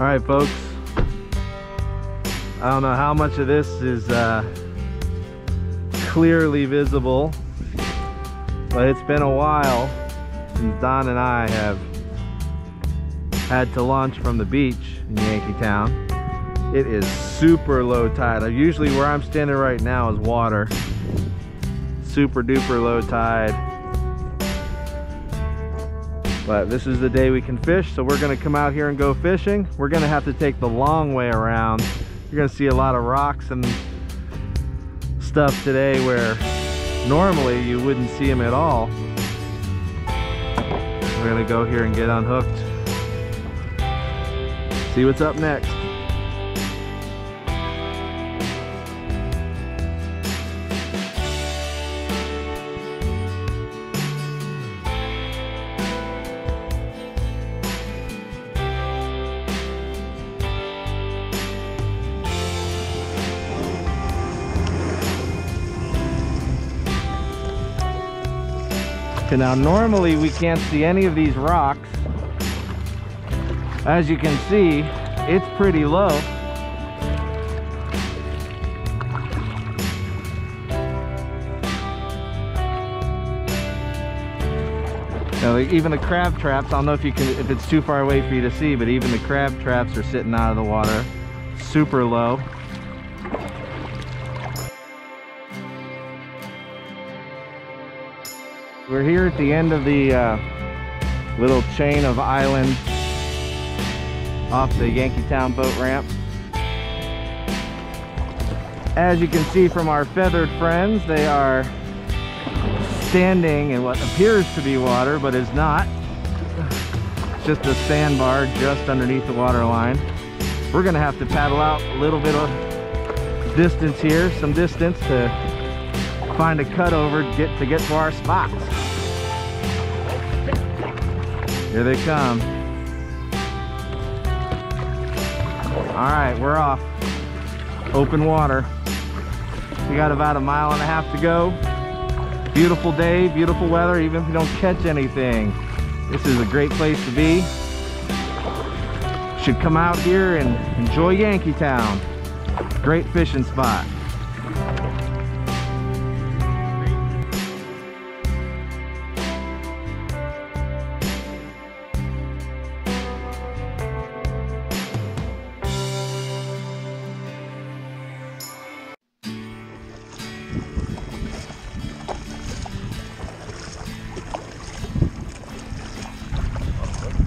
Alright folks, I don't know how much of this is clearly visible, but it's been a while since Don and I have had to launch from the beach in Yankeetown. It is super low tide. Usually where I'm standing right now is water. Super duper low tide. But this is the day we can fish, so we're gonna come out here and go fishing. We're gonna have to take the long way around. You're gonna see a lot of rocks and stuff today where normally you wouldn't see them at all. We're gonna go here and get unhooked. See what's up next. Okay, now normally we can't see any of these rocks. As you can see, it's pretty low. Now, even the crab traps, I don't know if you can, if it's too far away for you to see, but even the crab traps are sitting out of the water, super low. We're here at the end of the little chain of islands off the Yankeetown boat ramp. As you can see from our feathered friends, they are standing in what appears to be water, but is not. It's just a sandbar just underneath the water line. We're gonna have to paddle out a little bit of distance here, some distance to find a cutover to get to our spots. Here they come. Alright, we're off. Open water. We got about a mile and a half to go. Beautiful day, beautiful weather, even if we don't catch anything. This is a great place to be. Should come out here and enjoy Yankeetown. Great fishing spot.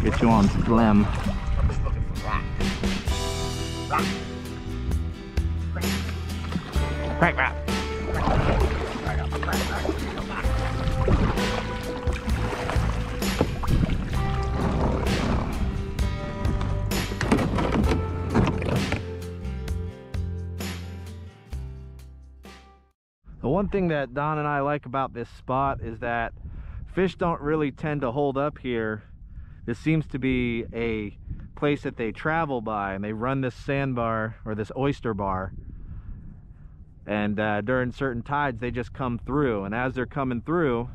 Get you on slim. I'm just looking for rock. The one thing that Don and I like about this spot is that fish don't really tend to hold up here. This seems to be a place that they travel by, and they run this sandbar or this oyster bar, and during certain tides they just come through, and as they're coming through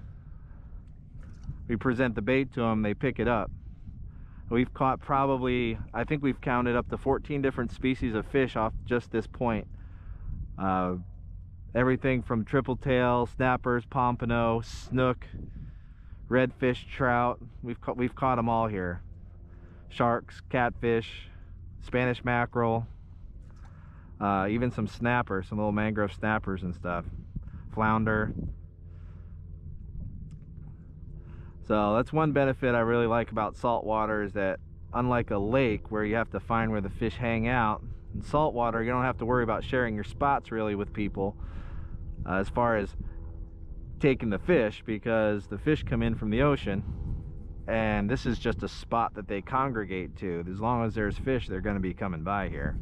we present the bait to them, they pick it up. We've caught probably, I think we've counted up to 14 different species of fish off just this point. Everything from triple tail, snappers, pompano, snook, redfish, trout. We've caught them all here. Sharks, catfish, Spanish mackerel, even some snappers, some little mangrove snappers and stuff. Flounder. So that's one benefit I really like about salt water, is that unlike a lake where you have to find where the fish hang out, in salt water you don't have to worry about sharing your spots really with people as far as taking the fish, because the fish come in from the ocean, and this is just a spot that they congregate to. As long as there's fish, they're going to be coming by here.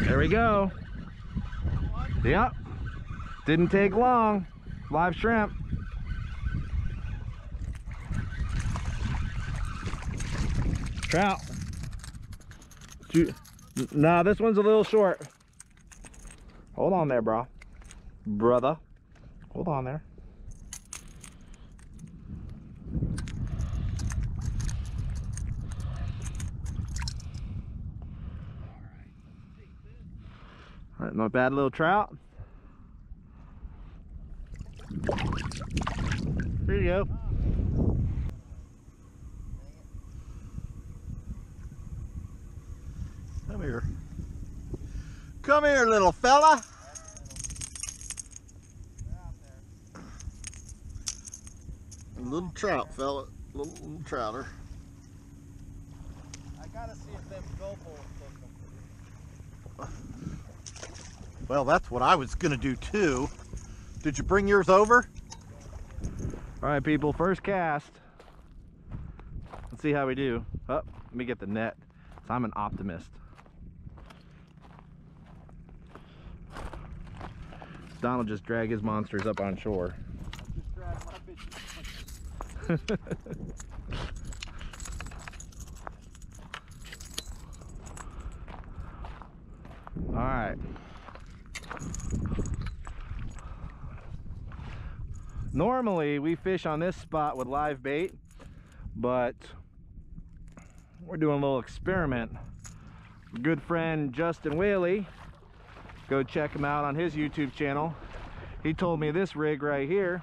There we go. Yep, didn't take long. Live shrimp. Trout. Nah, this one's a little short. Hold on there, bro. Brother. Hold on there. All right, not bad, little trout. There you go. Come here. Come here, little fella. Little trout, fella. Little trouter. I gotta see if them GoPro will hook them. Well, that's what I was gonna do too. Did you bring yours over? All right, people, first cast. Let's see how we do. Oh, let me get the net. I'm an optimist. Donald just dragged his monsters up on shore. All right. Normally we fish on this spot with live bait, but we're doing a little experiment. Good friend Justin Whaley, go check him out on his YouTube channel. He told me this rig right here,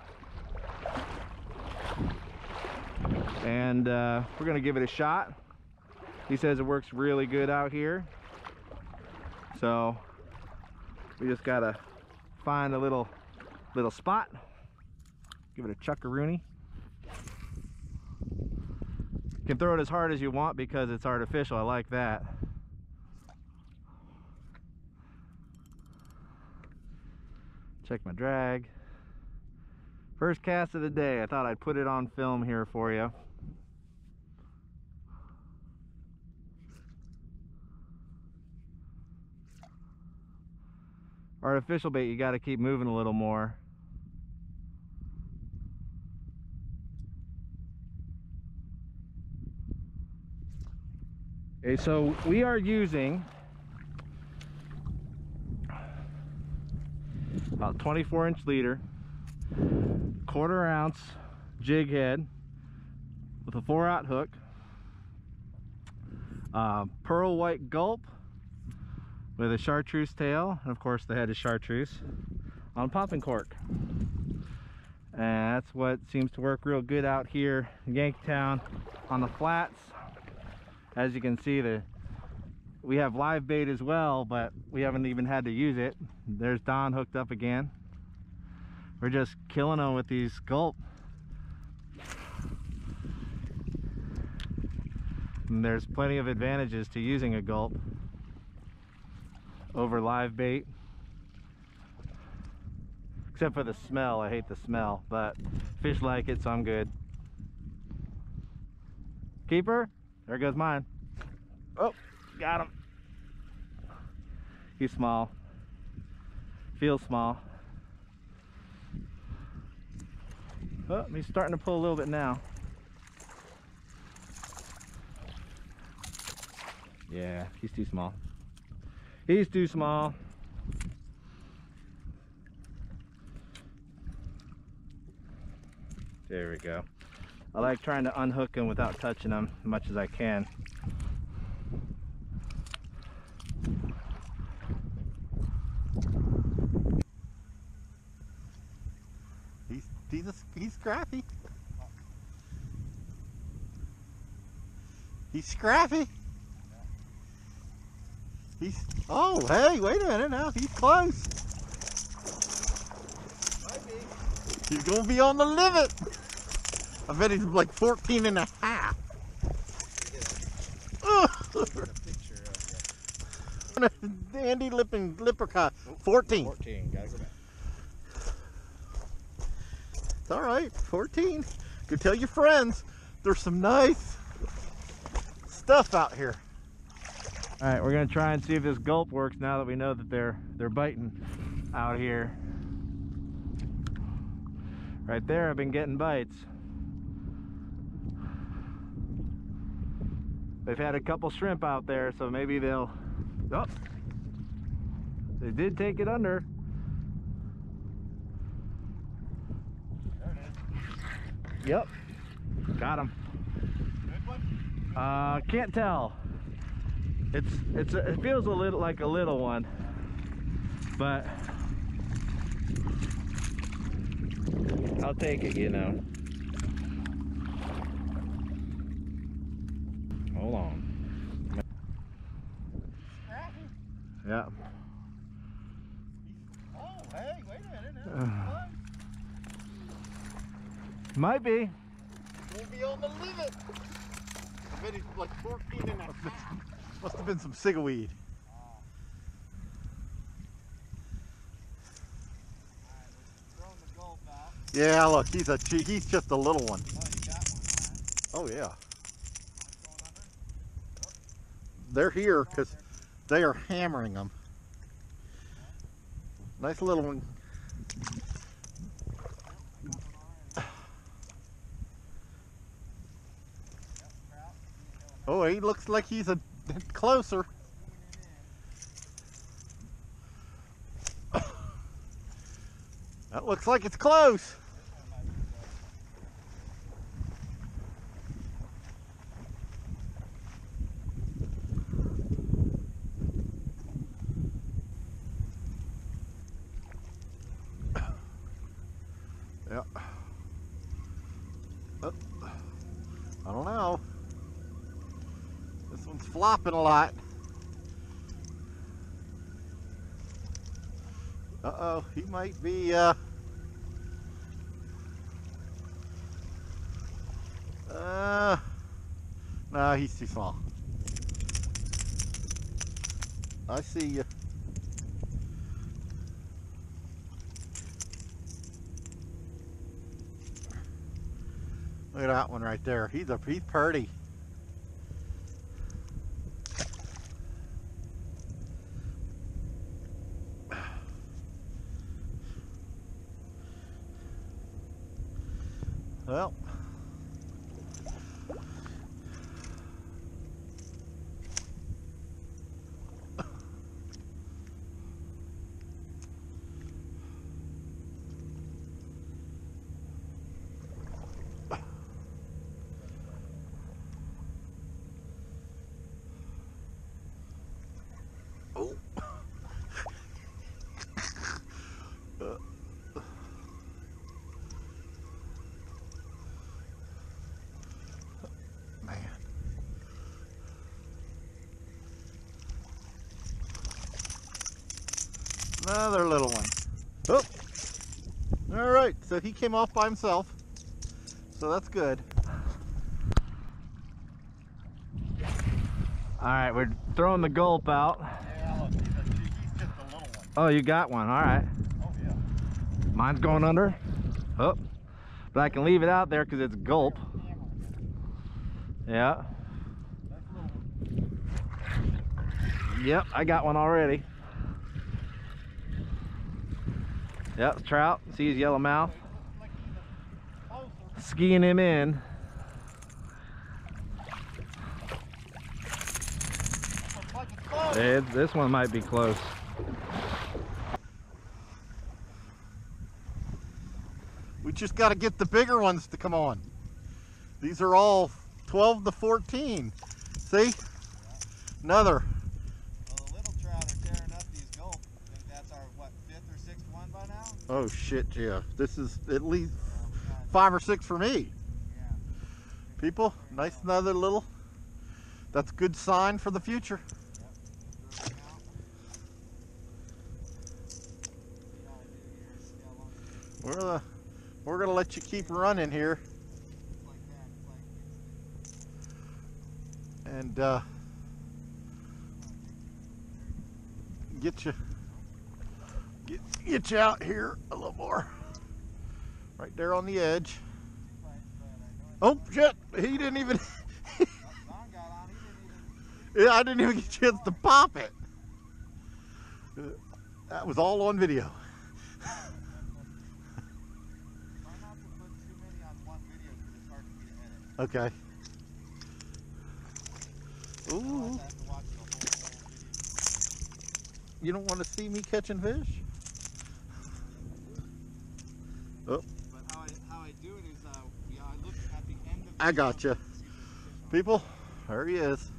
and we're gonna give it a shot. He says it works really good out here, so we just gotta find a little spot, give it a chuckaroony. You can throw it as hard as you want because it's artificial. I like that. Check my drag. First cast of the day. I thought I'd put it on film here for you. Artificial bait, you got to keep moving a little more. Okay, so we are using about 24-inch leader, 1/4 ounce jig head with a 4-aught hook, pearl white gulp with a chartreuse tail, and of course the head is chartreuse, on popping cork. And that's what seems to work real good out here in Yankeetown on the flats. As you can see, we have live bait as well, but we haven't even had to use it. There's Don hooked up again. We're just killing them with these gulp. And there's plenty of advantages to using a gulp over live bait. Except for the smell, I hate the smell, but fish like it, so I'm good. Keeper? There goes mine. Oh, got him. He's small. Feels small. Oh, he's starting to pull a little bit now. Yeah, he's too small. He's too small. There we go. I like trying to unhook them without touching them as much as I can. He's scrappy. He's scrappy. He's, oh, hey, wait a minute now, he's close. He's gonna be on the limit. I bet he's like 14.5. Andy Lippin, Lippercott, 14. 14, gotta go back. It's alright, 14. Go tell your friends, there's some nice stuff out here. Alright, we're gonna try and see if this gulp works now that we know that they're biting out here. Right there, I've been getting bites. They've had a couple shrimp out there, so maybe they'll... Oh! They did take it under. There it is. Yep. Got him. Good one? Can't tell. It feels a little like a little one, but I'll take it, you know. Hold on. Yeah. Oh, hey, wait a minute. Might be. We'll be able to live it. I bet he's like 14 and a half. Must have been some cigarweed. Yeah, look, he's just a little one. Oh yeah. They're here because they are hammering them. Nice little one. Oh, he looks like he's a closer. That looks like it's close. Yeah. I don't know. This one's flopping a lot. Uh-oh, he might be, no, he's too small. I see you. Look at that one right there. He's pretty. Well, oh. Another little one. Oh. All right, so he came off by himself. So that's good. All right, we're throwing the gulp out. Yeah, look, he's just a little one. Oh, you got one. All right. Oh yeah. Mine's going under. Oh. But I can leave it out there because it's gulp. Yeah. Yep, I got one already. Yep, trout. See his yellow mouth. Skiing him in. This one might be close. We just got to get the bigger ones to come on. These are all 12 to 14. See? Another. Oh shit, yeah. This is at least 5 or 6 for me. Yeah. People, nice another little. That's a good sign for the future. Yep. We're gonna let you keep running here. And get you out here a little more. Right there on the edge. Oh shit! He didn't even. Yeah, I didn't even get a chance to pop it. That was all on video. Okay. You don't want to see me catching fish? Oh. But how I do it is I look at the end of the I gotcha. People, there he is.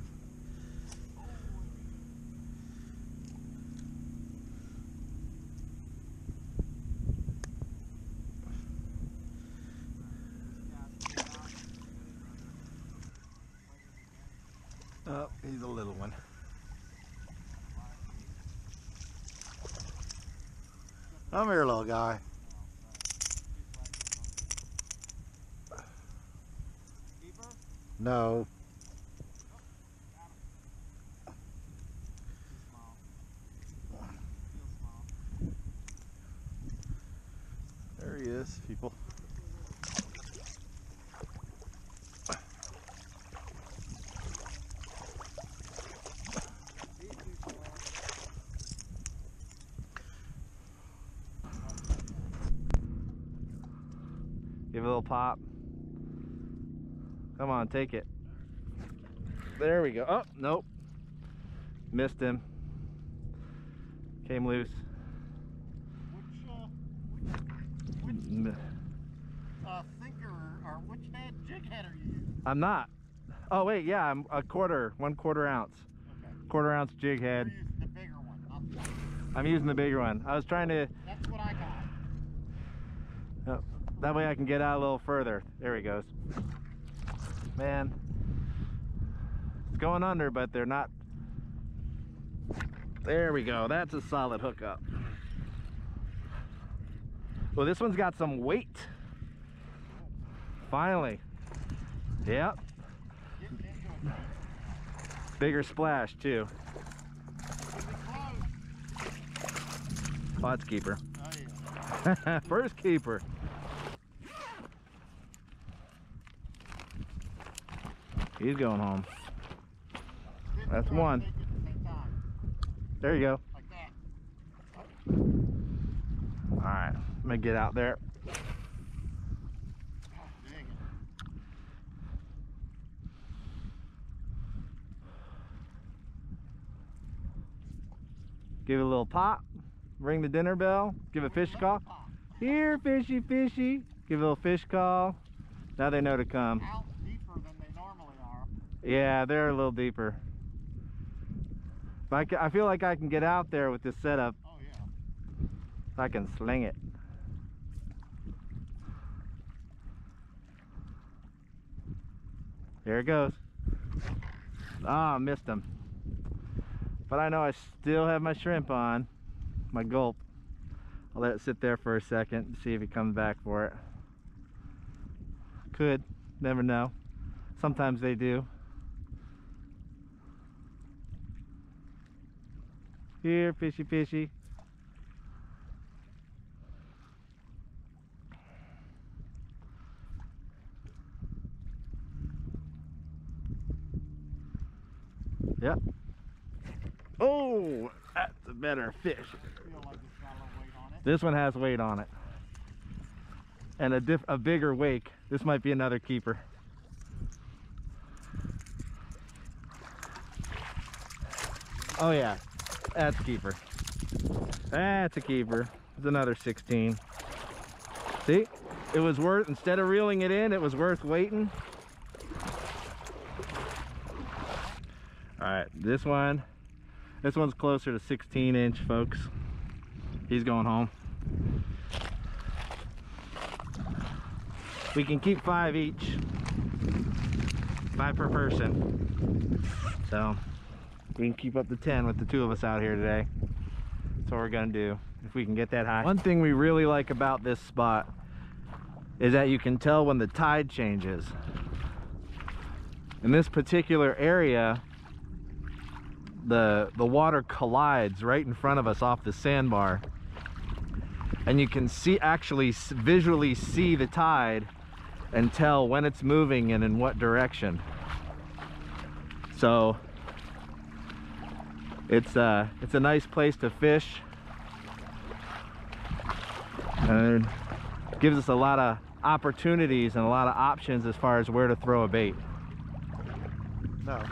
Oh, he's a little one. Come here, little guy. No. There he is, people. Give it a little pop. Come on, take it. There we go. Oh, nope. Missed him. Came loose. Which thinker or which jig head are you using? I'm not. Oh wait, yeah, I'm a quarter, 1/4 ounce. Okay. 1/4 ounce jig head. You're using the bigger one. I'm using the bigger one. I was trying to. That's what I got. Oh, that way I can get out a little further. There he goes. Man, it's going under, but they're not. There we go. That's a solid hookup. Well, this one's got some weight. Finally. Yep. Bigger splash, too. Oh, that's keeper. First keeper. He's going home. That's one. There you go. All right, let me get out there. Give it a little pop. Ring the dinner bell. Give a fish call. Here, fishy, fishy. Give a little fish call. Now they know to come. Yeah, they're a little deeper. But I feel like I can get out there with this setup. Oh, yeah. I can sling it. There it goes. Ah, oh, missed him. But I know I still have my shrimp on, my gulp. I'll let it sit there for a second to see if he comes back for it. Could, never know. Sometimes they do. Here, fishy, fishy. Yep. Oh, that's a better fish. This one has weight on it. And a bigger wake. This might be another keeper. Oh yeah, that's a keeper. That's a keeper. It's another 16. See, it was worth, instead of reeling it in, it was worth waiting. All right, this one's closer to 16 inch, folks. He's going home. We can keep 5 each, 5 per person. So. We can keep up to 10 with the 2 of us out here today. That's what we're gonna do, if we can get that high. One thing we really like about this spot is that you can tell when the tide changes. In this particular area, the water collides right in front of us off the sandbar. And you can see, actually visually see the tide and tell when it's moving and in what direction. So, it's a nice place to fish, and it gives us a lot of opportunities and a lot of options as far as where to throw a bait. No,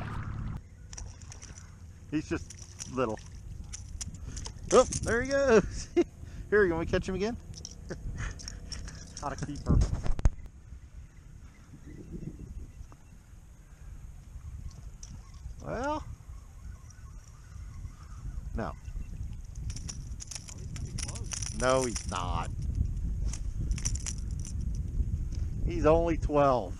he's just little. Oh, there he goes. Here, you want me to catch him again? Not a keeper. Well, no. Oh, he's pretty close. No, he's not. He's only 12.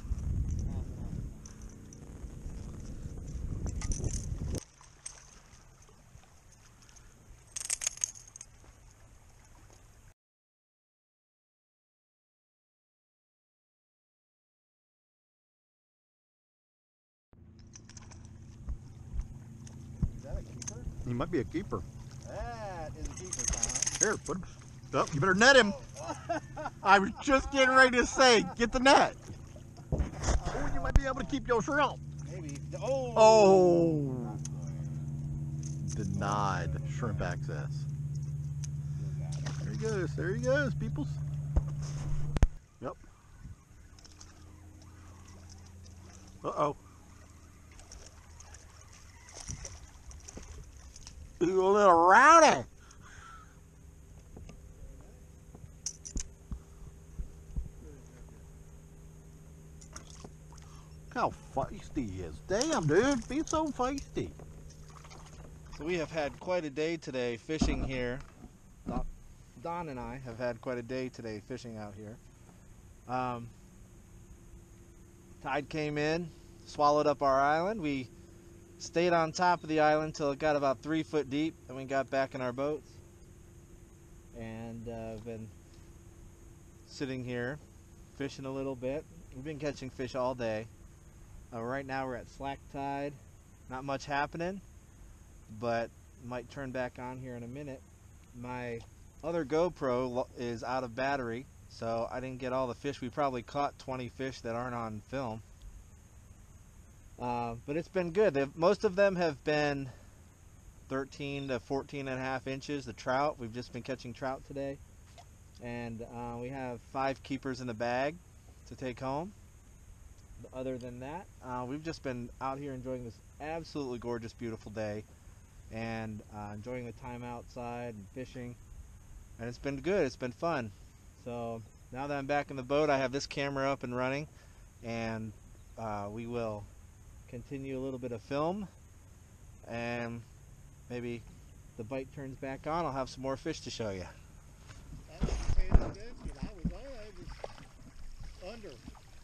He might be a keeper. That is a keeper, Tom. Here, put him. Oh, you better net him. I was just getting ready to say, get the net. Oh, you might be able to keep your shrimp. Maybe. Oh. Oh. Denied shrimp access. There he goes. There he goes, peoples. Yep. Uh-oh. You little rowdy. How feisty he is. Damn, dude. Be so feisty. So we have had quite a day today fishing here. Don and I have had quite a day today fishing out here. Tide came in, swallowed up our island. We stayed on top of the island till it got about 3 foot deep, and we got back in our boats. And been sitting here fishing a little bit. We've been catching fish all day. Right now we're at slack tide. Not much happening, but might turn back on here in a minute. My other GoPro is out of battery, so I didn't get all the fish. We probably caught 20 fish that aren't on film. But it's been good. Most of them have been 13 to 14 and a half inches. The trout, we've just been catching trout today. And we have 5 keepers in the bag to take home. Other than that, we've just been out here enjoying this absolutely gorgeous, beautiful day. And enjoying the time outside and fishing. And it's been good. It's been fun. So now that I'm back in the boat, I have this camera up and running. And we will continue a little bit of film, and maybe the bite turns back on. I'll have some more fish to show you. I was under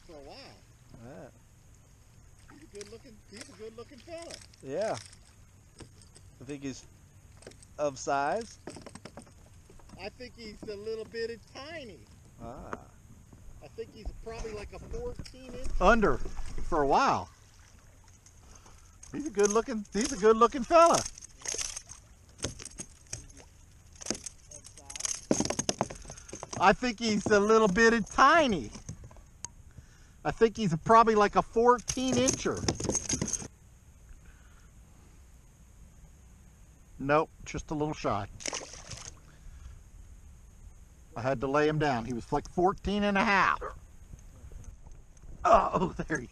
for a while. Yeah. He's a good looking fella. Yeah. I think he's of size. I think he's a little bit tiny. Ah. I think he's probably like a 14-inch. Under for a while. He's a good looking fella. I think he's a little bitty tiny. I think he's probably like a 14-incher. Nope, just a little shy. I had to lay him down. He was like 14 and a half. Oh, there he is.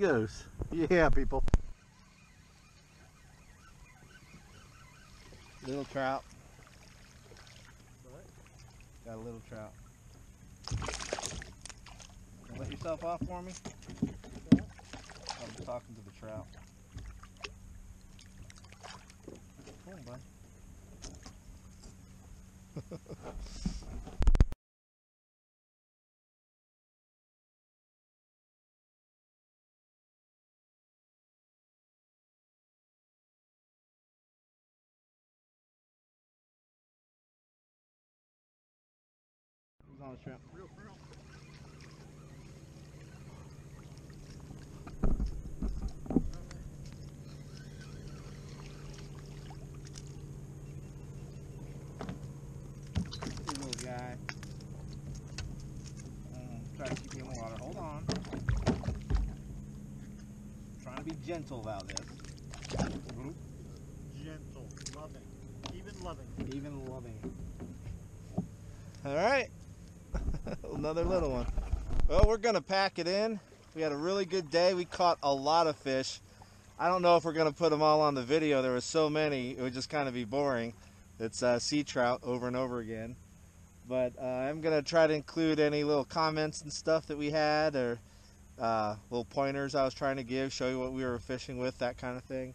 Goes. Yeah, people. Little trout. What? Got a little trout. Let yourself off for me. I'm talking to the trout. Come on, bud. On the shrimp. Little guy. Try to keep him in the water. Hold on. I'm trying to be gentle about this. Even loving. All right, another little one. Well, we're gonna pack it in. We had a really good day. We caught a lot of fish. I don't know if we're gonna put them all on the video. There were so many, it would just kind of be boring. It's sea trout over and over again. But I'm gonna try to include any little comments and stuff that we had, or little pointers I was trying to give, show you what we were fishing with, that kind of thing.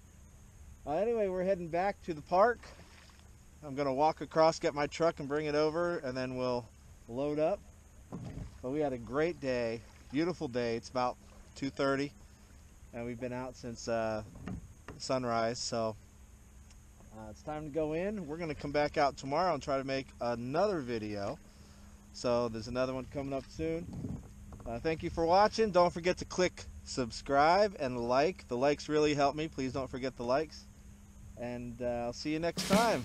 Anyway, we're heading back to the park. I'm gonna walk across, get my truck and bring it over, and then we'll load up. But we had a great day, beautiful day. It's about 2:30 and we've been out since sunrise, so it's time to go in. We're gonna come back out tomorrow and try to make another video, so there's another one coming up soon. Thank you for watching. Don't forget to click subscribe and like. The likes really help me. Please don't forget the likes. And I'll see you next time.